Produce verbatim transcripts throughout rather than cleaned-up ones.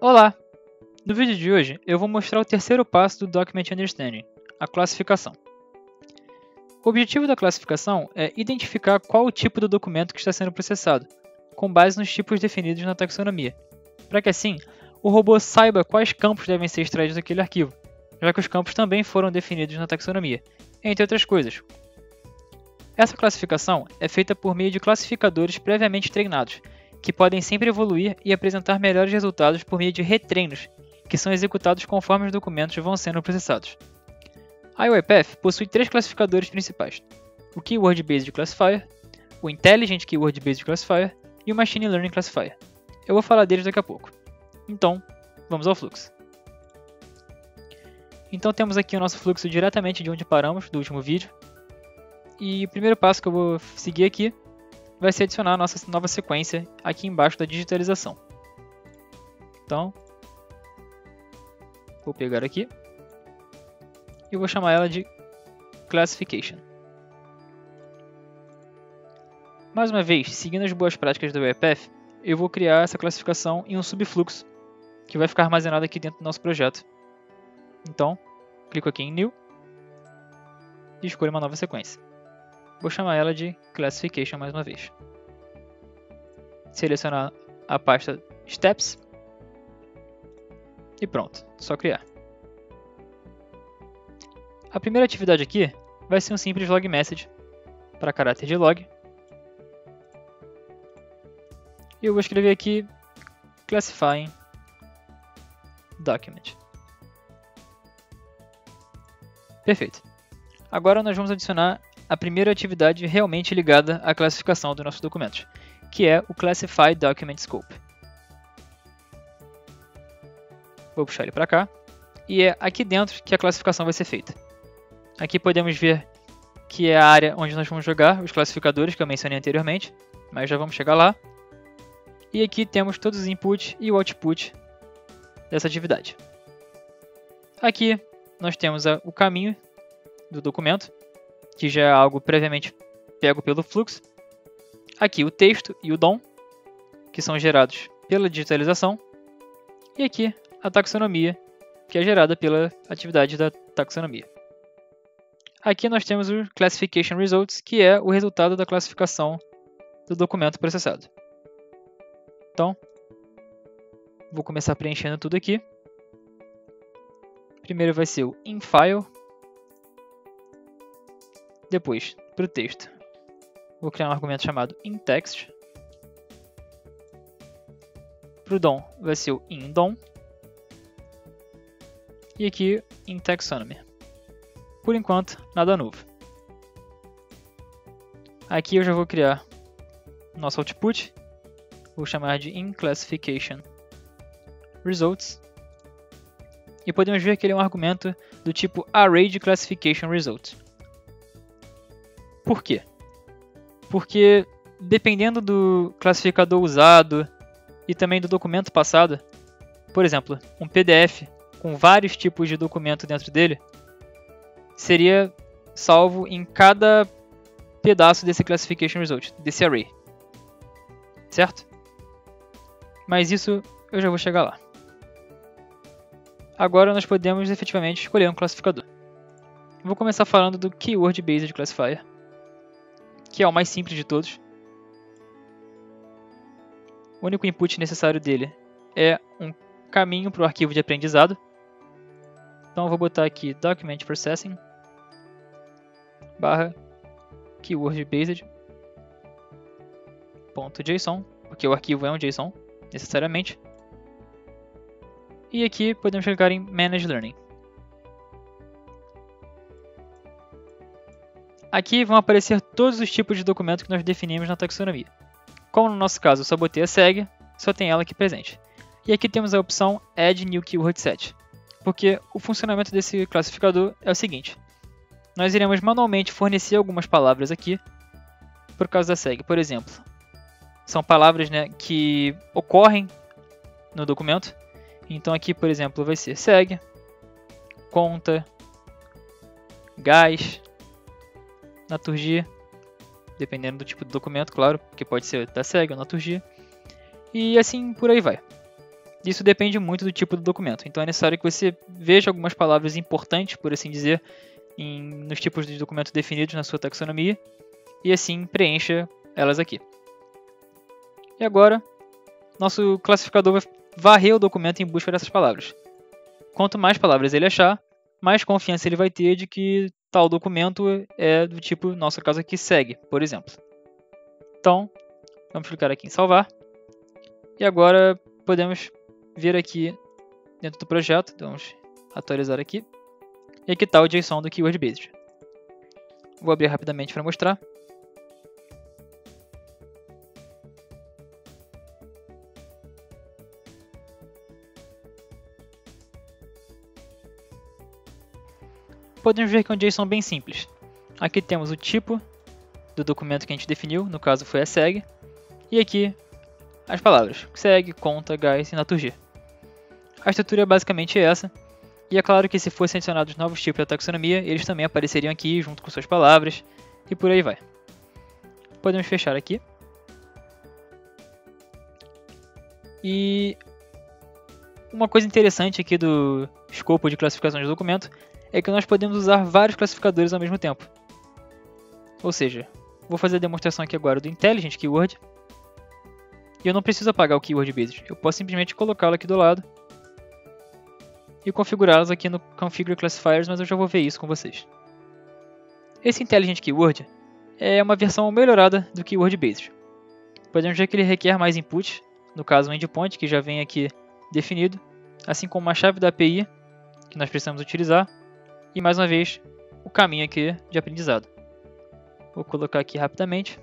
Olá! No vídeo de hoje eu vou mostrar o terceiro passo do Document Understanding, a classificação. O objetivo da classificação é identificar qual o tipo do documento que está sendo processado, com base nos tipos definidos na taxonomia, para que assim o robô saiba quais campos devem ser extraídos daquele arquivo, já que os campos também foram definidos na taxonomia, entre outras coisas. Essa classificação é feita por meio de classificadores previamente treinados, que podem sempre evoluir e apresentar melhores resultados por meio de retreinos, que são executados conforme os documentos vão sendo processados. A UiPath possui três classificadores principais, o Keyword Based Classifier, o Intelligent Keyword Based Classifier e o Machine Learning Classifier. Eu vou falar deles daqui a pouco. Então, vamos ao fluxo. Então temos aqui o nosso fluxo diretamente de onde paramos, do último vídeo. E o primeiro passo que eu vou seguir aqui vai ser adicionar a nossa nova sequência aqui embaixo da digitalização. Então, vou pegar aqui e vou chamar ela de Classification. Mais uma vez, seguindo as boas práticas da UiPath, eu vou criar essa classificação em um subfluxo que vai ficar armazenado aqui dentro do nosso projeto. Então, clico aqui em New e escolho uma nova sequência. Vou chamar ela de Classification mais uma vez. Selecionar a pasta Steps. E pronto, só criar. A primeira atividade aqui vai ser um simples log message para caráter de log. E eu vou escrever aqui Classifying Document. Perfeito. Agora nós vamos adicionar a primeira atividade realmente ligada à classificação dos nossos documentos, que é o Classify Document Scope. Vou puxar ele para cá, e é aqui dentro que a classificação vai ser feita. Aqui podemos ver que é a área onde nós vamos jogar os classificadores que eu mencionei anteriormente, mas já vamos chegar lá. E aqui temos todos os inputs e o output dessa atividade. Aqui nós temos o caminho do documento, que já é algo previamente pego pelo fluxo. Aqui o texto e o D O M, que são gerados pela digitalização. E aqui a taxonomia, que é gerada pela atividade da taxonomia. Aqui nós temos o Classification Results, que é o resultado da classificação do documento processado. Então, vou começar preenchendo tudo aqui. Primeiro vai ser o InFile. Depois, para o texto, vou criar um argumento chamado InText. Para o D O M, vai ser o InDOM. E aqui, InTaxonomy. Por enquanto, nada novo. Aqui eu já vou criar o nosso output. Vou chamar de InClassification Results. E podemos ver que ele é um argumento do tipo Array de Classification Results. Por quê? Porque dependendo do classificador usado e também do documento passado, por exemplo, um P D F com vários tipos de documento dentro dele, seria salvo em cada pedaço desse Classification Result, desse array. Certo? Mas isso eu já vou chegar lá. Agora nós podemos efetivamente escolher um classificador. Vou começar falando do Keyword Based Classifier, que é o mais simples de todos. O único input necessário dele é um caminho para o arquivo de aprendizado. Então eu vou botar aqui Document Processing barra Keyword Based ponto JSON, porque o arquivo é um JSON, necessariamente. E aqui podemos clicar em Manage Learning. Aqui vão aparecer todos os tipos de documento que nós definimos na taxonomia. Como no nosso caso eu só botei a S E G, só tem ela aqui presente. E aqui temos a opção Add New Keyword Set, porque o funcionamento desse classificador é o seguinte. Nós iremos manualmente fornecer algumas palavras aqui, por causa da S E G, por exemplo. São palavras, né, que ocorrem no documento. Então aqui, por exemplo, vai ser S E G, conta, gás, Naturgy, dependendo do tipo de documento, claro, porque pode ser da S E G ou Naturgy, e assim por aí vai. Isso depende muito do tipo do documento. Então é necessário que você veja algumas palavras importantes, por assim dizer, em, nos tipos de documento definidos na sua taxonomia, e assim preencha elas aqui. E agora, nosso classificador vai varrer o documento em busca dessas palavras. Quanto mais palavras ele achar, mais confiança ele vai ter de que tal documento é do tipo, no nosso caso aqui, S E G, por exemplo. Então, vamos clicar aqui em salvar. E agora podemos vir aqui dentro do projeto, vamos atualizar aqui. E aqui está o JSON do Keyword Based. Vou abrir rapidamente para mostrar. Podemos ver que é um JSON bem simples. Aqui temos o tipo do documento que a gente definiu, no caso foi a S E G, e aqui as palavras S E G, conta, guys e Naturgy. A estrutura é basicamente essa, e é claro que se fossem adicionados novos tipos da taxonomia, eles também apareceriam aqui junto com suas palavras, e por aí vai. Podemos fechar aqui. E uma coisa interessante aqui do escopo de classificação de documento é que nós podemos usar vários classificadores ao mesmo tempo. Ou seja, vou fazer a demonstração aqui agora do Intelligent Keyword. E eu não preciso apagar o Keyword Based. Eu posso simplesmente colocá-lo aqui do lado e configurá-los aqui no Configure Classifiers, mas eu já vou ver isso com vocês. Esse Intelligent Keyword é uma versão melhorada do Keyword Based. Podemos ver que ele requer mais inputs, no caso um endpoint, que já vem aqui definido, assim como uma chave da A P I, que nós precisamos utilizar, e mais uma vez, o caminho aqui de aprendizado. Vou colocar aqui rapidamente.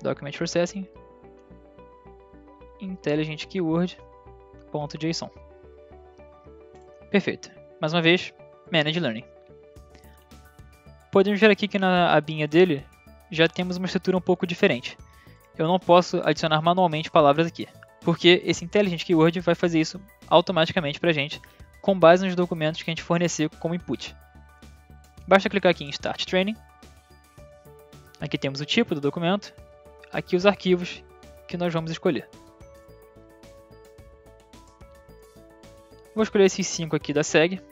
Document Processing. Intelligent Keyword.json. Perfeito. Mais uma vez, Manage Learning. Podemos ver aqui que na abinha dele já temos uma estrutura um pouco diferente. Eu não posso adicionar manualmente palavras aqui, porque esse Intelligent Keyword vai fazer isso automaticamente para a gente, com base nos documentos que a gente fornecer como input. Basta clicar aqui em Start Training. Aqui temos o tipo do documento. Aqui os arquivos que nós vamos escolher. Vou escolher esses cinco aqui da S E G.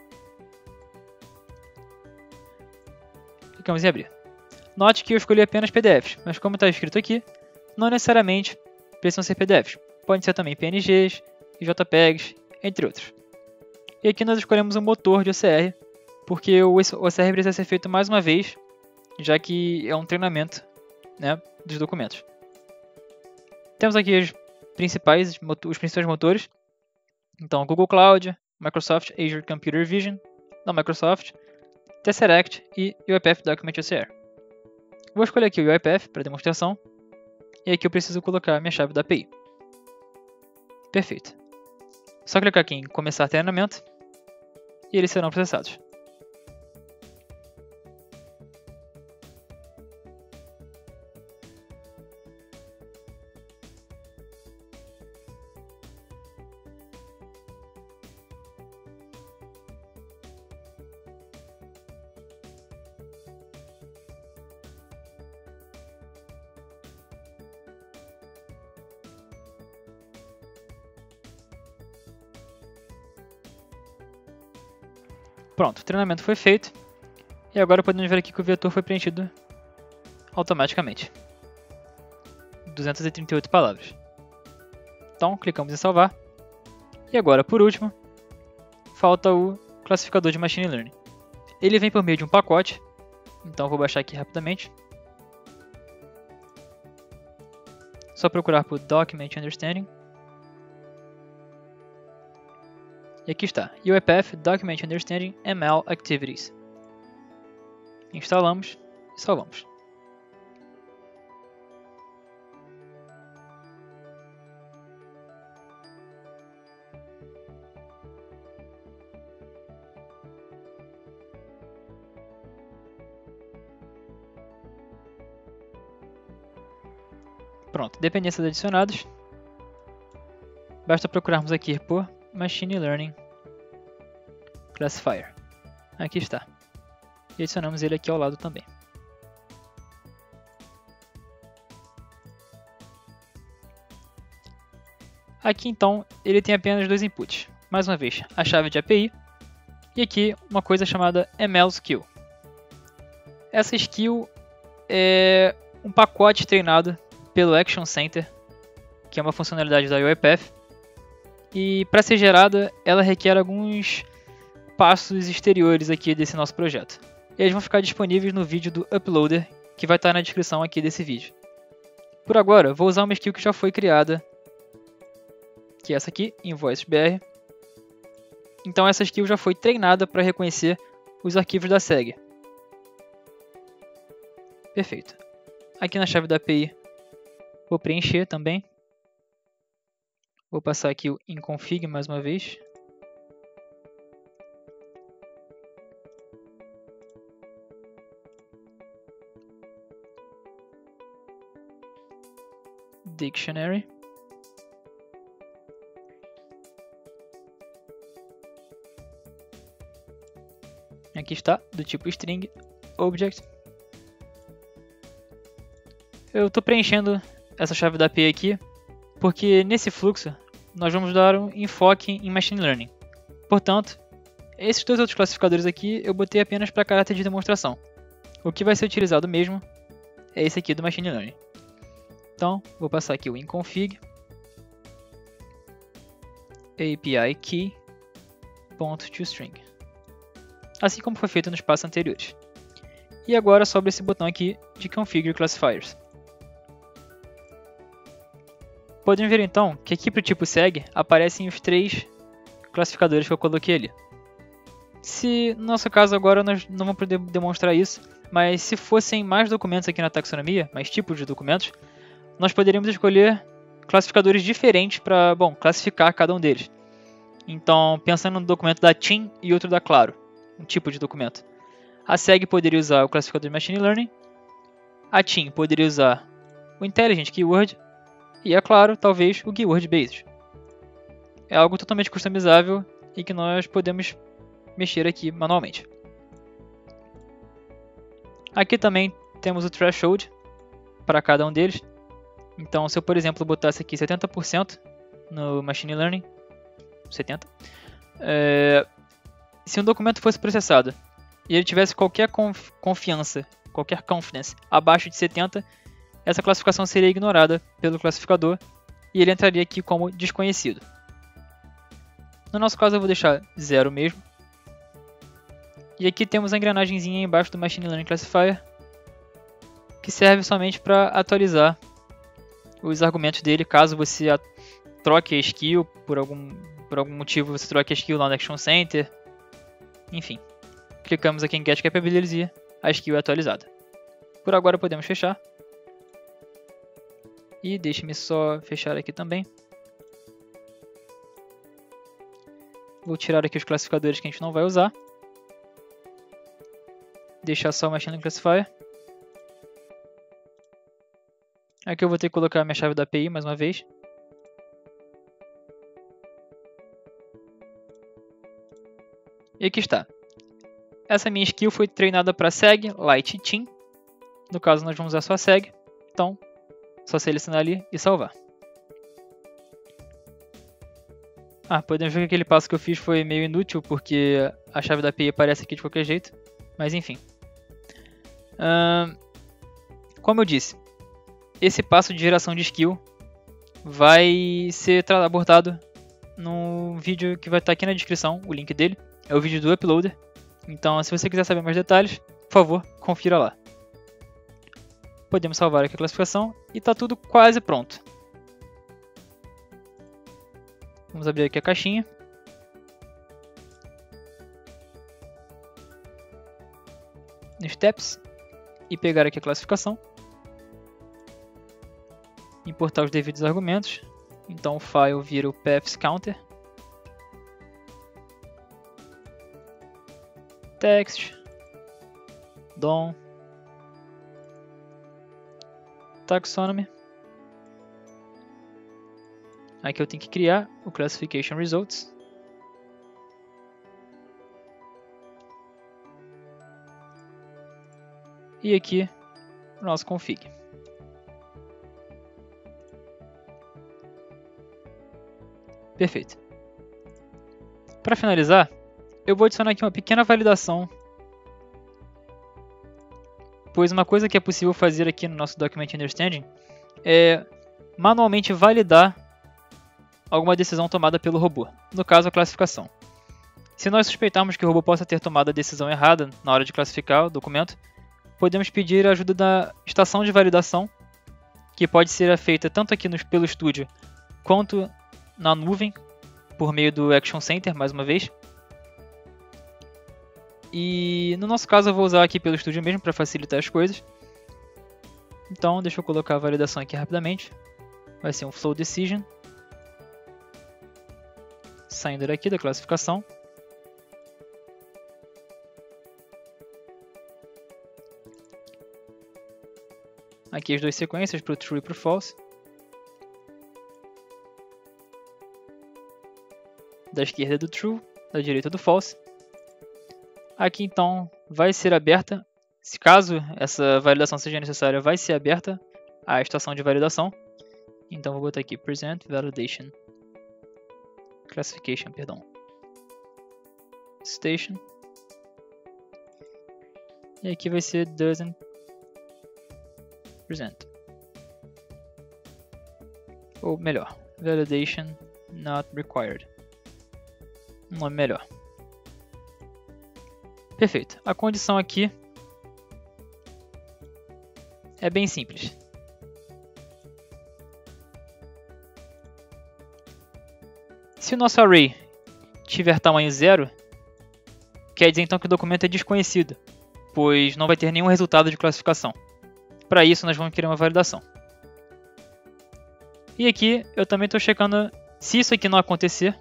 Clicamos em abrir. Note que eu escolhi apenas P D Fs, mas como está escrito aqui, não necessariamente precisam ser P D Fs. Podem ser também P N Gs, JPEGs, entre outros. E aqui nós escolhemos um motor de O C R, porque o O C R precisa ser feito mais uma vez, já que é um treinamento, né, dos documentos. Temos aqui os principais, os principais motores. Então, Google Cloud, Microsoft Azure Computer Vision, da Microsoft, Tesseract e UiPath Document O C R. Vou escolher aqui o UiPath para demonstração. E aqui eu preciso colocar a minha chave da A P I. Perfeito. Só clicar aqui em Começar Treinamento e eles serão processados. Pronto, o treinamento foi feito, e agora podemos ver aqui que o vetor foi preenchido automaticamente. duzentas e trinta e oito palavras. Então, clicamos em salvar. E agora, por último, falta o classificador de Machine Learning. Ele vem por meio de um pacote, então vou baixar aqui rapidamente. Só procurar por Document Understanding. E aqui está, UiPath Document Understanding M L Activities. Instalamos e salvamos. Pronto, dependências adicionadas. Basta procurarmos aqui por Machine Learning Classifier. Aqui está. E adicionamos ele aqui ao lado também. Aqui então ele tem apenas dois inputs, mais uma vez a chave de A P I e aqui uma coisa chamada M L Skill. Essa skill é um pacote treinado pelo Action Center, que é uma funcionalidade da UiPath, e para ser gerada ela requer alguns passos exteriores aqui desse nosso projeto. E eles vão ficar disponíveis no vídeo do Uploader, que vai estar na descrição aqui desse vídeo. Por agora, vou usar uma skill que já foi criada, que é essa aqui, InvoiceBR. Então essa skill já foi treinada para reconhecer os arquivos da S E G. Perfeito. Aqui na chave da A P I, vou preencher também. Vou passar aqui o inconfig mais uma vez. Dictionary. Aqui está, do tipo string, object. Eu estou preenchendo essa chave da A P I aqui, porque nesse fluxo nós vamos dar um enfoque em Machine Learning. Portanto, esses dois outros classificadores aqui eu botei apenas para caráter de demonstração. O que vai ser utilizado mesmo é esse aqui do Machine Learning. Então, vou passar aqui o inconfig A P I key.toString, assim como foi feito nos passos anteriores. E agora sobra esse botão aqui de Configure Classifiers. Podemos ver então que aqui para o tipo S E G aparecem os três classificadores que eu coloquei ali. Se, no nosso caso agora nós não vamos poder demonstrar isso, mas se fossem mais documentos aqui na taxonomia, mais tipos de documentos, nós poderíamos escolher classificadores diferentes para, bom, classificar cada um deles. Então, pensando no documento da TIM e outro da Claro, um tipo de documento. A S E G poderia usar o classificador de Machine Learning, a TIM poderia usar o Intelligent Keyword e, é claro, talvez o Keyword Based. É algo totalmente customizável e que nós podemos mexer aqui manualmente. Aqui também temos o Threshold para cada um deles. Então, se eu, por exemplo, botasse aqui setenta por cento no Machine Learning, setenta por cento, é, se um documento fosse processado e ele tivesse qualquer conf confiança, qualquer confidence abaixo de setenta por cento, essa classificação seria ignorada pelo classificador e ele entraria aqui como desconhecido. No nosso caso, eu vou deixar zero mesmo. E aqui temos a engrenagemzinha embaixo do Machine Learning Classifier, que serve somente para atualizar os argumentos dele, caso você a troque a skill, por algum, por algum motivo você troque a skill lá no Action Center, enfim. Clicamos aqui em Get Capabilities e a skill é atualizada. Por agora podemos fechar. E deixe-me só fechar aqui também. Vou tirar aqui os classificadores que a gente não vai usar. Deixar só o Machine Learning Classifier. Aqui eu vou ter que colocar a minha chave da A P I mais uma vez. E aqui está. Essa minha skill foi treinada para S E G, Light e TIM. No caso nós vamos usar só a S E G. Então, só selecionar ali e salvar. Ah, podemos ver que aquele passo que eu fiz foi meio inútil, porque a chave da A P I aparece aqui de qualquer jeito. Mas enfim. Hum, como eu disse, esse passo de geração de skill vai ser abordado num vídeo que vai estar aqui na descrição, o link dele. É o vídeo do Uploader. Então, se você quiser saber mais detalhes, por favor, confira lá. Podemos salvar aqui a classificação e está tudo quase pronto. Vamos abrir aqui a caixinha. Steps. E pegar aqui a classificação. Importar os devidos argumentos. Então o file vira o paths counter. Text. D O M. Taxonomy. Aqui eu tenho que criar o classification results. E aqui o nosso config. Perfeito. Para finalizar, eu vou adicionar aqui uma pequena validação, pois uma coisa que é possível fazer aqui no nosso Document Understanding é manualmente validar alguma decisão tomada pelo robô, no caso a classificação. Se nós suspeitarmos que o robô possa ter tomado a decisão errada na hora de classificar o documento, podemos pedir a ajuda da estação de validação, que pode ser feita tanto aqui no, pelo estúdio quanto na nuvem, por meio do Action Center, mais uma vez. E no nosso caso eu vou usar aqui pelo estúdio mesmo para facilitar as coisas. Então deixa eu colocar a validação aqui rapidamente. Vai ser um flow decision, saindo daqui da classificação. Aqui as duas sequências, para o true e para o false. Da esquerda do true, da direita do false. Aqui então vai ser aberta, se caso essa validação seja necessária, vai ser aberta a estação de validação. Então vou botar aqui Present Validation Classification, perdão. Station. E aqui vai ser Doesn't Present. Ou melhor, Validation Not Required. Um nome melhor. Perfeito. A condição aqui é bem simples. Se o nosso array tiver tamanho zero, quer dizer então que o documento é desconhecido, pois não vai ter nenhum resultado de classificação. Para isso nós vamos criar uma validação. E aqui eu também estou checando, se isso aqui não acontecer,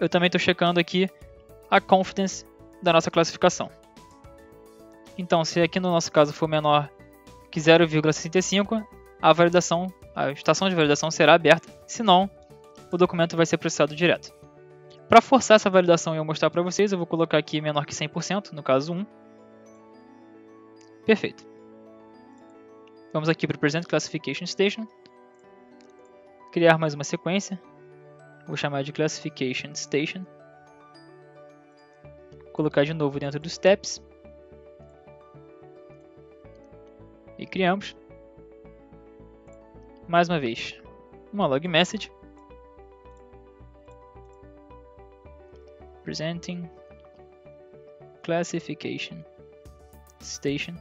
eu também estou checando aqui a confidence da nossa classificação. Então, se aqui no nosso caso for menor que zero vírgula sessenta e cinco, a validação, a estação de validação será aberta, senão o documento vai ser processado direto. Para forçar essa validação e eu mostrar para vocês, eu vou colocar aqui menor que cem por cento, no caso um. Perfeito. Vamos aqui para o Present Classification Station, criar mais uma sequência, vou chamar de Classification Station, colocar de novo dentro dos steps, e criamos, mais uma vez, uma log message, presenting classification station,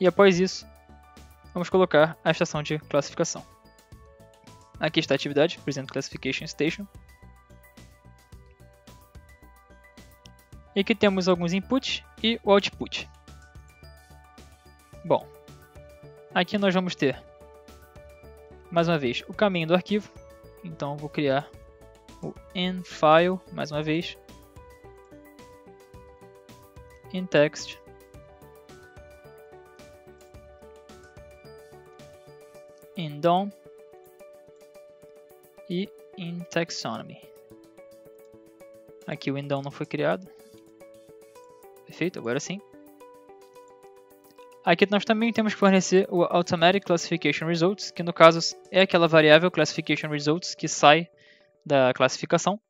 e após isso, vamos colocar a estação de classificação. Aqui está a atividade, present classification station, e aqui temos alguns inputs e o output. Bom, aqui nós vamos ter, mais uma vez, o caminho do arquivo. Então vou criar o in_file, mais uma vez, in_text, in_dom e in_taxonomy. Aqui o in_dom não foi criado. Perfeito, agora sim. Aqui nós também temos que fornecer o Automatic Classification Results, que no caso é aquela variável Classification Results que sai da classificação.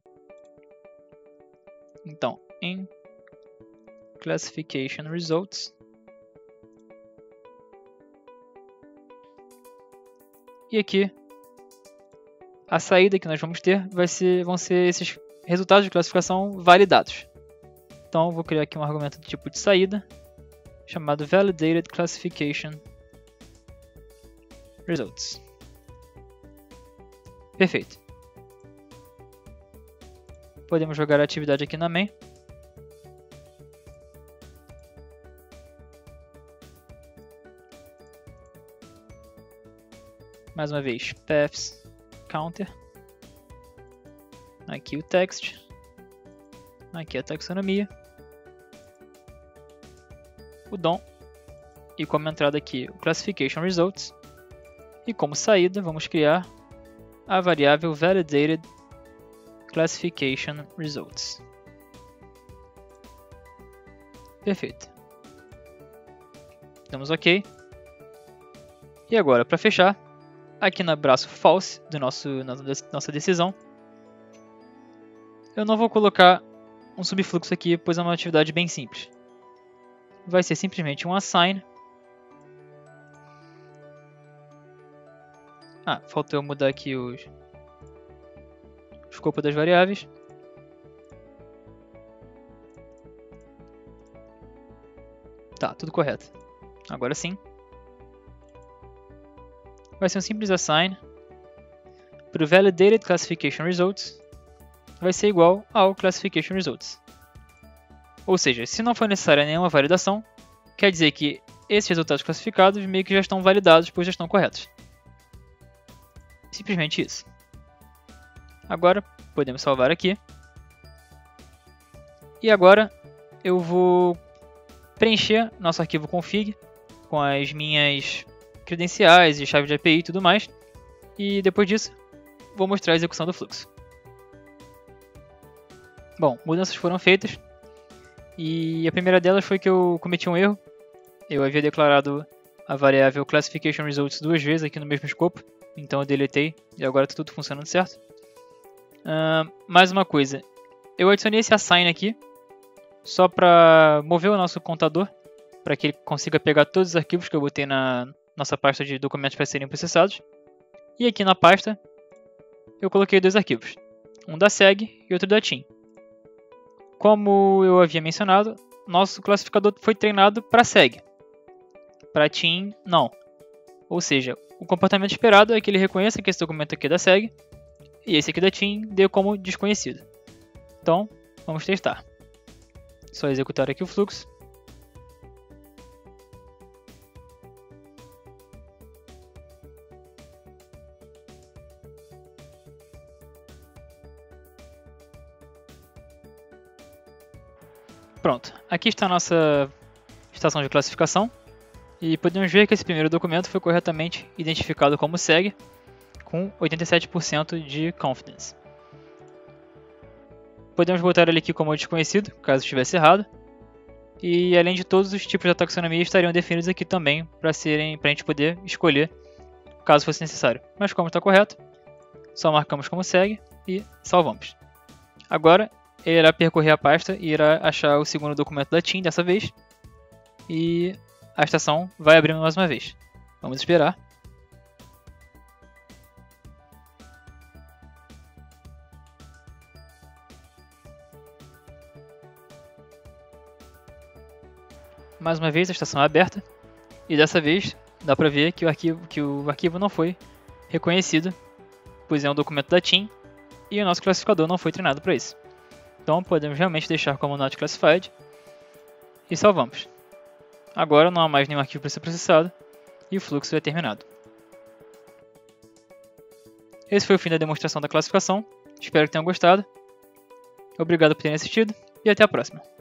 Então, in Classification Results. E aqui, a saída que nós vamos ter vai ser, vão ser esses resultados de classificação validados. Então, vou criar aqui um argumento do tipo de saída, chamado Validated Classification Results. Perfeito. Podemos jogar a atividade aqui na main. Mais uma vez, paths counter. Aqui o text. Aqui a taxonomia. O D O M, e como entrada aqui o Classification Results, e como saída vamos criar a variável Validated Classification Results. Perfeito. Damos OK. E agora, para fechar, aqui no braço false do nosso, na nossa decisão, eu não vou colocar um subfluxo aqui, pois é uma atividade bem simples. Vai ser simplesmente um assign. Ah, faltou eu mudar aqui os, o escopo das variáveis. Tá, tudo correto. Agora sim. Vai ser um simples assign para o validated classification results. Vai ser igual ao classification results. Ou seja, se não for necessária nenhuma validação, quer dizer que esses resultados classificados meio que já estão validados, pois já estão corretos. Simplesmente isso. Agora, podemos salvar aqui. E agora, eu vou preencher nosso arquivo config com as minhas credenciais e chave de A P I e tudo mais. E depois disso, vou mostrar a execução do fluxo. Bom, mudanças foram feitas e a primeira delas foi que eu cometi um erro. Eu havia declarado a variável classification results duas vezes aqui no mesmo escopo, então eu deletei e agora está tudo funcionando certo. Uh, mais uma coisa, eu adicionei esse assign aqui só para mover o nosso contador, para que ele consiga pegar todos os arquivos que eu botei na nossa pasta de documentos para serem processados. E aqui na pasta eu coloquei dois arquivos, um da S E G e outro da T I M. Como eu havia mencionado, nosso classificador foi treinado para S E G, para T I M não. Ou seja, o comportamento esperado é que ele reconheça que esse documento aqui é da S E G e esse aqui da T I M deu como desconhecido. Então, vamos testar. Só executar aqui o fluxo. Pronto, aqui está a nossa estação de classificação e podemos ver que esse primeiro documento foi corretamente identificado como S E G com oitenta e sete por cento de confidence. Podemos botar ele aqui como desconhecido, caso estivesse errado, e além de todos os tipos da taxonomia estariam definidos aqui também para serem, para a gente poder escolher caso fosse necessário. Mas como está correto, só marcamos como S E G e salvamos. Agora ele irá percorrer a pasta e irá achar o segundo documento da T I M dessa vez. E a estação vai abrindo mais uma vez. Vamos esperar. Mais uma vez a estação é aberta. E dessa vez dá para ver que o, arquivo, que o arquivo não foi reconhecido, pois é um documento da T I M e o nosso classificador não foi treinado para isso. Então podemos realmente deixar como Not Classified e salvamos. Agora não há mais nenhum arquivo para ser processado e o fluxo é terminado. Esse foi o fim da demonstração da classificação, espero que tenham gostado. Obrigado por terem assistido e até a próxima.